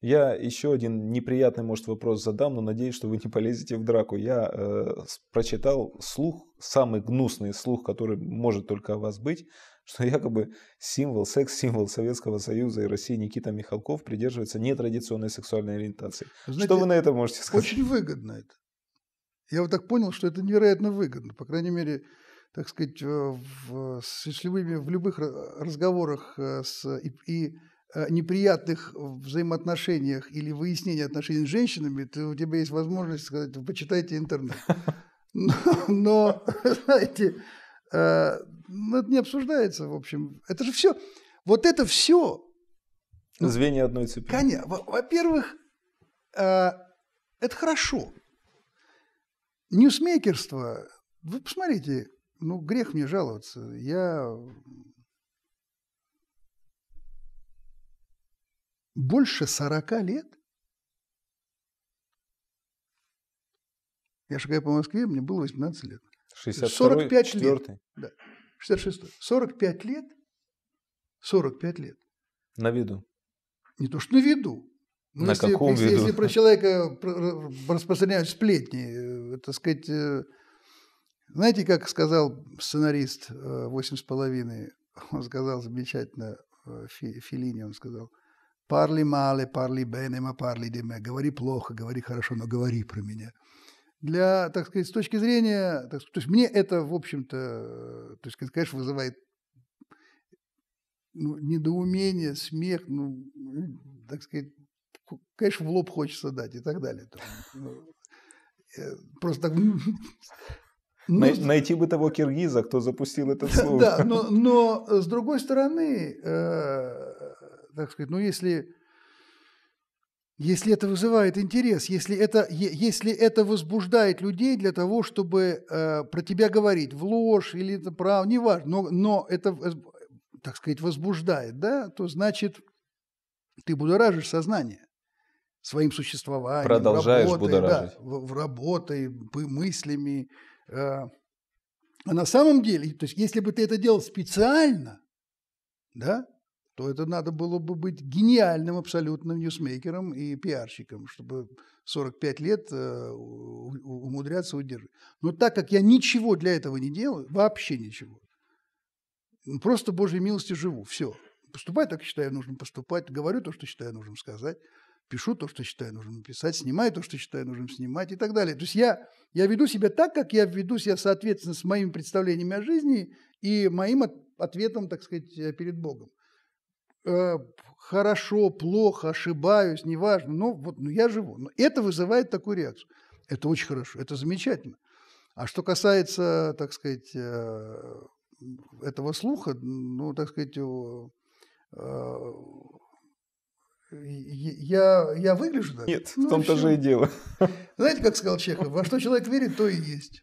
Я еще один неприятный, может, вопрос задам, но надеюсь, что вы не полезете в драку. Я прочитал слух, самый гнусный слух, который может только о вас быть, что якобы символ, секс-символ Советского Союза и России Никита Михалков придерживается нетрадиционной сексуальной ориентации. Знаете, что вы на это можете сказать? Очень выгодно это. Я вот так понял, что это невероятно выгодно. По крайней мере, так сказать, в любых разговорах и неприятных взаимоотношениях или выяснении отношений с женщинами, у тебя есть возможность сказать: почитайте интернет. Но, знаете, это не обсуждается, в общем. Это же все, вот это все. Звенья одной цепи. Во-первых, это хорошо. Ньюсмейкерство, вы посмотрите, ну, грех мне жаловаться. Я больше 40 лет. Я шагаю по Москве, мне было 18 лет. 45 лет. Да, 66-й. 45 лет. 45 лет. На виду. Не то, что на виду. Ну, на каком виду? Если про человека распространяют сплетни, так сказать, знаете, как сказал сценарист «8,5», он сказал замечательно, Филини, он сказал: «Парли мале, парли бене, ма парли деме», говори плохо, говори хорошо, но говори про меня. Для, так сказать, с точки зрения, так сказать, то есть мне это, в общем-то, то есть, конечно, вызывает, ну, недоумение, смех, ну, так сказать, конечно, в лоб хочется дать и так далее. Просто так... Найти бы того киргиза, кто запустил это слово. Да, но с другой стороны, так сказать, ну, если это вызывает интерес, если это возбуждает людей для того, чтобы про тебя говорить в ложь или это право, неважно, но это, так сказать, возбуждает, да, то значит, ты будоражишь сознание своим существованием, продолжаешь будоражить. Да, работой, мыслями. А на самом деле, то есть, если бы ты это делал специально, да, то это надо было бы быть гениальным абсолютным ньюсмейкером и пиарщиком, чтобы 45 лет умудряться удерживать. Но так как я ничего для этого не делаю, вообще ничего, просто Божьей милостью живу, все. Поступаю так, как считаю нужным поступать, говорю то, что считаю нужным сказать, пишу то, что считаю нужным писать, снимаю то, что считаю нужным снимать и так далее. То есть я веду себя так, как я веду себя, соответственно, с моими представлениями о жизни и моим ответом, так сказать, перед Богом. Хорошо, плохо, ошибаюсь, неважно, но вот, ну, я живу. Но это вызывает такую реакцию. Это очень хорошо, это замечательно. А что касается, так сказать, этого слуха, ну, так сказать, я выгляжу так? Нет, ну, в том-то же и дело. Знаете, как сказал Чехов: во что человек верит, то и есть.